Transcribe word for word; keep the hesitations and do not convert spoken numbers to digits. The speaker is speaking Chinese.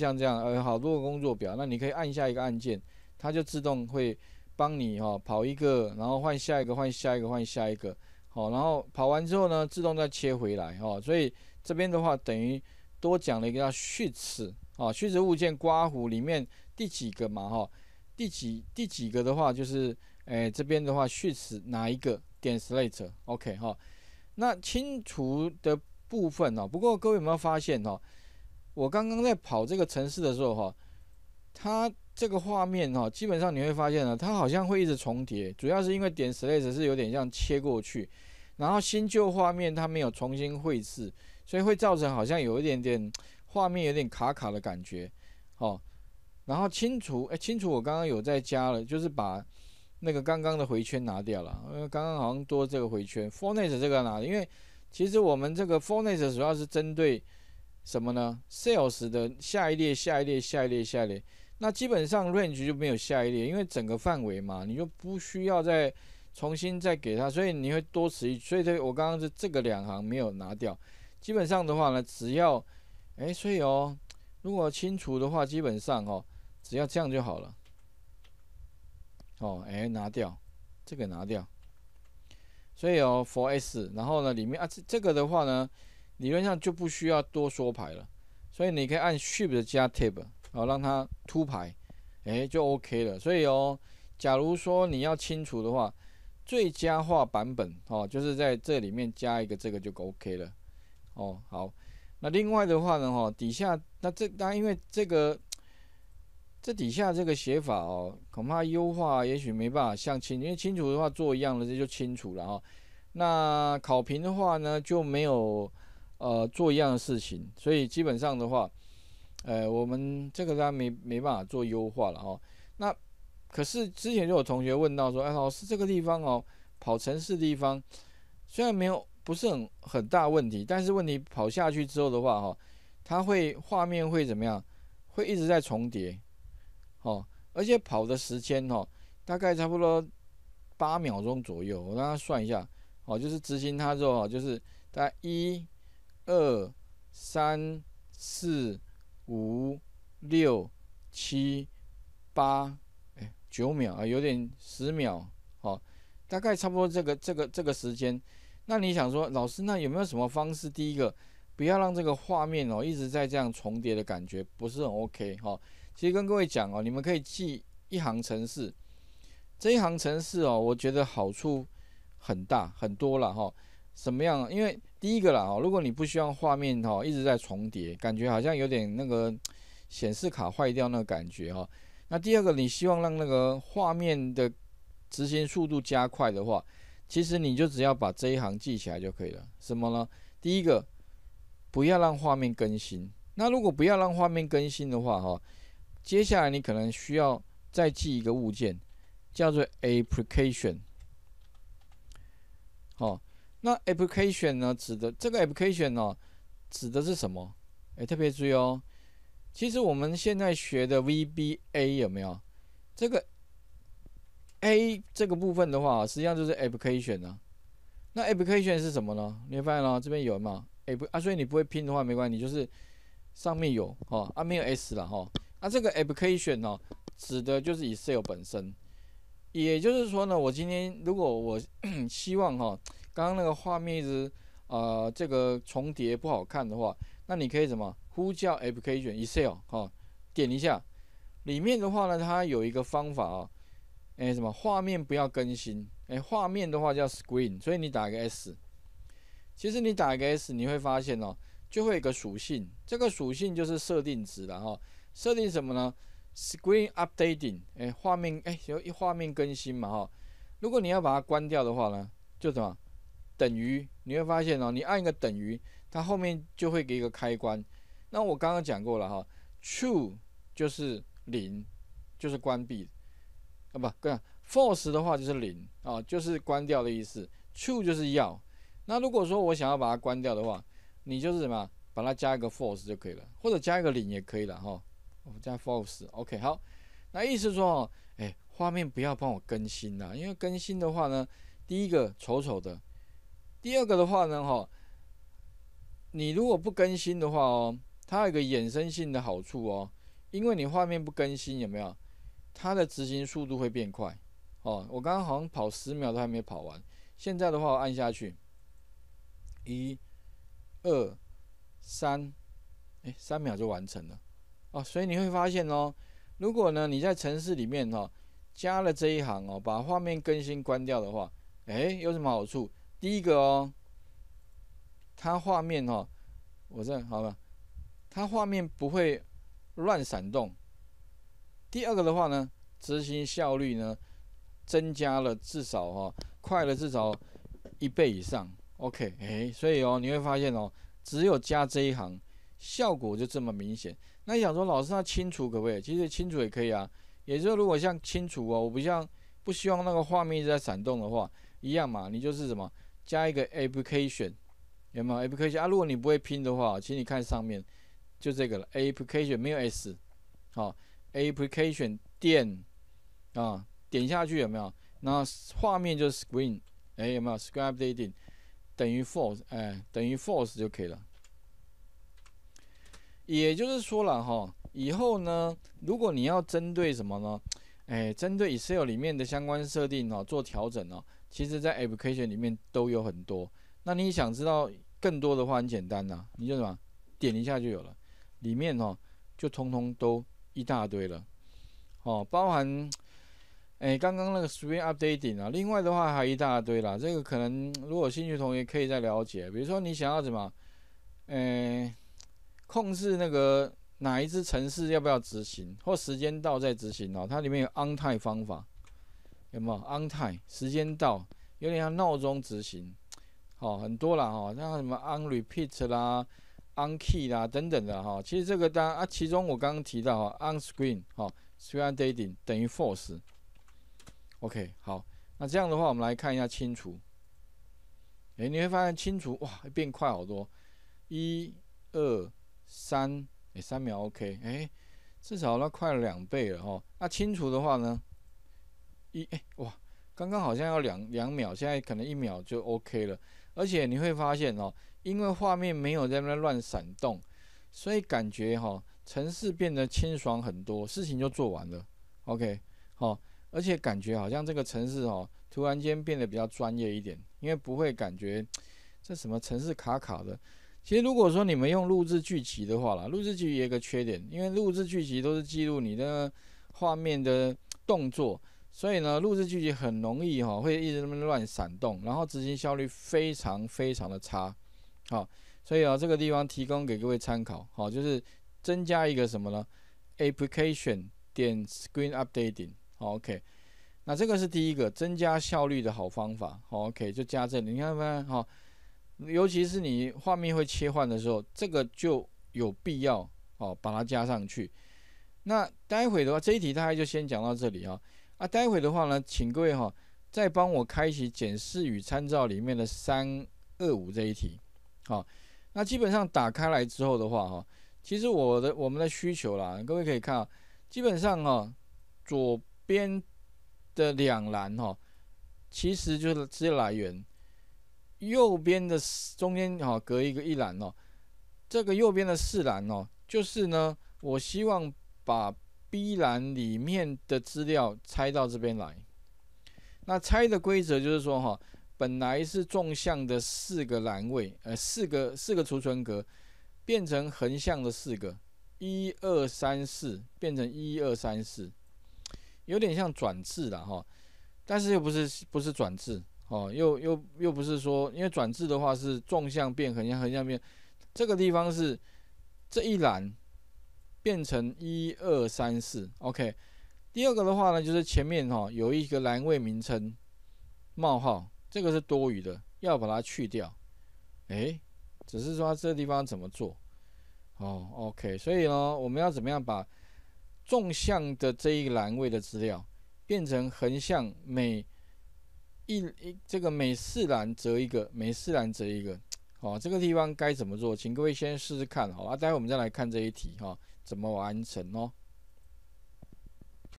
像这样呃好多个工作表，那你可以按下一个按键，它就自动会帮你哈、哦、跑一个，然后换下一个，换下一个，换下一个，好、哦，然后跑完之后呢，自动再切回来哈、哦，所以这边的话等于多讲了一个叫序次啊，序次物件刮胡里面第几个嘛哈、哦，第几第几个的话就是哎、呃、这边的话序次哪一个点 select OK 哈、哦，那清除的部分哦，不过各位有没有发现哦？我刚刚在跑这个程式的时候哈、哦，它这个画面哈、哦，基本上你会发现呢，它好像会一直重叠，主要是因为点 select 是有点像切过去，然后新旧画面它没有重新绘制，所以会造成好像有一点点画面有点卡卡的感觉，哦，然后清除，哎，清除我刚刚有在加了，就是把那个刚刚的回圈拿掉了，因为刚刚好像多这个回圈 ，format 这个拿，因为其实我们这个 format 主要是针对什么呢 ？Sales 的下一列、下一列、下一列、下一列，那基本上 range 就没有下一列，因为整个范围嘛，你就不需要再重新再给它，所以你会多此一举。所以这我刚刚是这个两行没有拿掉，基本上的话呢，只要哎，所以哦，如果清除的话，基本上哦，只要这样就好了。哦，哎，拿掉这个拿掉，所以哦 ，for s， 然后呢，里面啊这这个的话呢。理论上就不需要多缩排了，所以你可以按 Shift 加 Tab， 好、哦、让它凸排，哎就 OK 了。所以哦，假如说你要清除的话，最佳化版本哦，就是在这里面加一个这个就 OK 了。哦，好，那另外的话呢，哦底下那这那因为这个这底下这个写法哦，恐怕优化也许没办法像清，因为清除的话做一样的这就清除了哦。那考评的话呢就没有。呃，做一样的事情，所以基本上的话，呃，我们这个当然没没办法做优化了哦。那可是之前就有同学问到说，哎，老师这个地方哦，跑程式地方虽然没有不是很很大问题，但是问题跑下去之后的话哈、哦，它会画面会怎么样？会一直在重叠，哦，而且跑的时间哦，大概差不多八秒钟左右，我让他算一下，哦，就是执行它之后、哦、就是大概一。二、三、四、五、六、七、八，哎，九秒啊，有点十秒，好、哦，大概差不多这个这个这个时间。那你想说，老师，那有没有什么方式？第一个，不要让这个画面哦一直在这样重叠的感觉，不是很 OK 哈、哦。其实跟各位讲哦，你们可以记一行程式，这一行程式哦，我觉得好处很大很多了哈。哦怎么样？因为第一个啦，如果你不希望画面哈一直在重叠，感觉好像有点那个显示卡坏掉那个感觉哈。那第二个，你希望让那个画面的执行速度加快的话，其实你就只要把这一行记起来就可以了。什么呢？第一个，不要让画面更新。那如果不要让画面更新的话哈，接下来你可能需要再记一个物件，叫做 application。好。那 application 呢，指的这个 application 呢、哦，指的是什么？哎，特别注意哦。其实我们现在学的 V B A 有没有？这个 A 这个部分的话，实际上就是 application 啊。那 application 是什么呢？你会发现哦，这边有嘛 ？A 啊，所以你不会拼的话没关系，就是上面有哦，啊没有 S 了哈、哦。啊，这个 application 哦，指的就是 Excel 本身。也就是说呢，我今天如果我希望哈、哦。刚刚那个画面一直呃这个重叠不好看的话，那你可以怎么呼叫 application Excel 哈、哦，点一下，里面的话呢，它有一个方法啊、哦，哎什么画面不要更新，哎画面的话叫 screen， 所以你打一个 S， 其实你打一个 S 你会发现哦，就会有一个属性，这个属性就是设定值了哈、哦，设定什么呢 ？screen updating， 哎画面哎有一画面更新嘛哈、哦，如果你要把它关掉的话呢，就怎么？等于你会发现哦，你按一个等于，它后面就会给一个开关。那我刚刚讲过了哈、哦、，true 就是零，就是关闭啊不，不跟 false 的话就是零啊、哦，就是关掉的意思。true 就是要。那如果说我想要把它关掉的话，你就是什么，把它加一个 false 就可以了，或者加一个零也可以了哈、哦。我加 false，OK、okay, 好。那意思说哦，哎，画面不要帮我更新啦，因为更新的话呢，第一个丑丑的。第二个的话呢，哈，你如果不更新的话哦，它有一个衍生性的好处哦，因为你画面不更新，有没有？它的执行速度会变快哦。我刚刚好像跑十秒都还没跑完，现在的话我按下去，一、二、三，哎，三秒就完成了哦。所以你会发现哦，如果呢你在程式里面哦加了这一行哦，把画面更新关掉的话，哎，有什么好处？第一个哦，它画面哦，我这好了。 它画面不会乱闪动。第二个的话呢，执行效率呢增加了至少哦，快了至少一倍以上。OK， 哎，所以哦你会发现哦，只有加这一行，效果就这么明显。那你想说老师那清除可不可以？其实清除也可以啊。也就是如果像清除哦，我不像不希望那个画面一直在闪动的话，一样嘛，你就是什么加一个 application， 有没有 application 啊？如果你不会拼的话，请你看上面。 就这个了 ，application 没有 s， 好、哦、，application 点啊，点下去有没有？然后画面就是 screen， 哎、欸、有没有 ？screen updating 等于 false， 哎、欸、等于 false 就可以了。也就是说了哈，以后呢，如果你要针对什么呢？哎、欸，针对 Excel 里面的相关设定哦做调整哦，其实在 application 里面都有很多。那你想知道更多的话，很简单呐、啊，你就什么点一下就有了。 里面哦，就通通都一大堆了，哦，包含，哎，刚刚那个 screen updating 啊，另外的话还一大堆啦，这个可能如果有兴趣同学可以再了解，比如说你想要怎么，哎，控制那个哪一支程式要不要执行，或时间到再执行哦，它里面有 on time 方法，有没有 on time 时间到，有点像闹钟执行，好、哦、很多啦哈、哦，像什么 on repeat 啦。 on key 啦、啊、等等的哈、哦，其实这个当然啊，其中我刚刚提到哈、哦、on screen 哈、哦、screen updating 等于 false。OK， 好，那这样的话我们来看一下清除。哎，你会发现清除哇变快好多，一、二、三，哎三秒 OK， 哎至少它快了两倍了哈、哦。那清除的话呢，一哎哇刚刚好像要两两秒，现在可能一秒就 OK 了，而且你会发现哦。 因为画面没有在那乱闪动，所以感觉哈、哦、程式变得清爽很多，事情就做完了。OK， 好、哦，而且感觉好像这个程式哦，突然间变得比较专业一点，因为不会感觉这什么程式卡卡的。其实如果说你们用录制剧集的话啦，录制剧集也有一个缺点，因为录制剧集都是记录你的画面的动作，所以呢，录制剧集很容易哈、哦、会一直那么乱闪动，然后执行效率非常非常的差。 好，所以啊、哦，这个地方提供给各位参考。好，就是增加一个什么呢 ？Application 点 Screen Updating。好 ，OK。那这个是第一个增加效率的好方法。好 ，OK， 就加这里，你看没？好，尤其是你画面会切换的时候，这个就有必要哦，把它加上去。那待会的话，这一题大概就先讲到这里啊、哦。啊，待会的话呢，请各位哈、哦，再帮我开启检视与参照里面的三二五这一题。 好，那基本上打开来之后的话，哈，其实我的我们的需求啦，各位可以看啊，基本上哈，左边的两栏哈，其实就是资料来源，右边的中间哈隔一个一栏哦，这个右边的四栏哦，就是呢，我希望把 B 栏里面的资料拆到这边来，那拆的规则就是说哈。 本来是纵向的四个栏位，呃，四个四个储存格，变成横向的四个，一二三四，变成一二三四，有点像转制啦哈，但是又不是不是转制哦，又又又不是说，因为转制的话是纵向变横向，横向变，这个地方是这一栏变成一二三四 ，OK。第二个的话呢，就是前面哈、哦、有一个栏位名称，冒号。 这个是多余的，要把它去掉。哎，只是说这地方怎么做？哦 ，OK， 所以呢，我们要怎么样把纵向的这一栏位的资料变成横向每一一这个每四栏折一个，每四栏折一个。哦，这个地方该怎么做？请各位先试试看。好、哦，啊，待会我们再来看这一题哈、哦，怎么完成哦。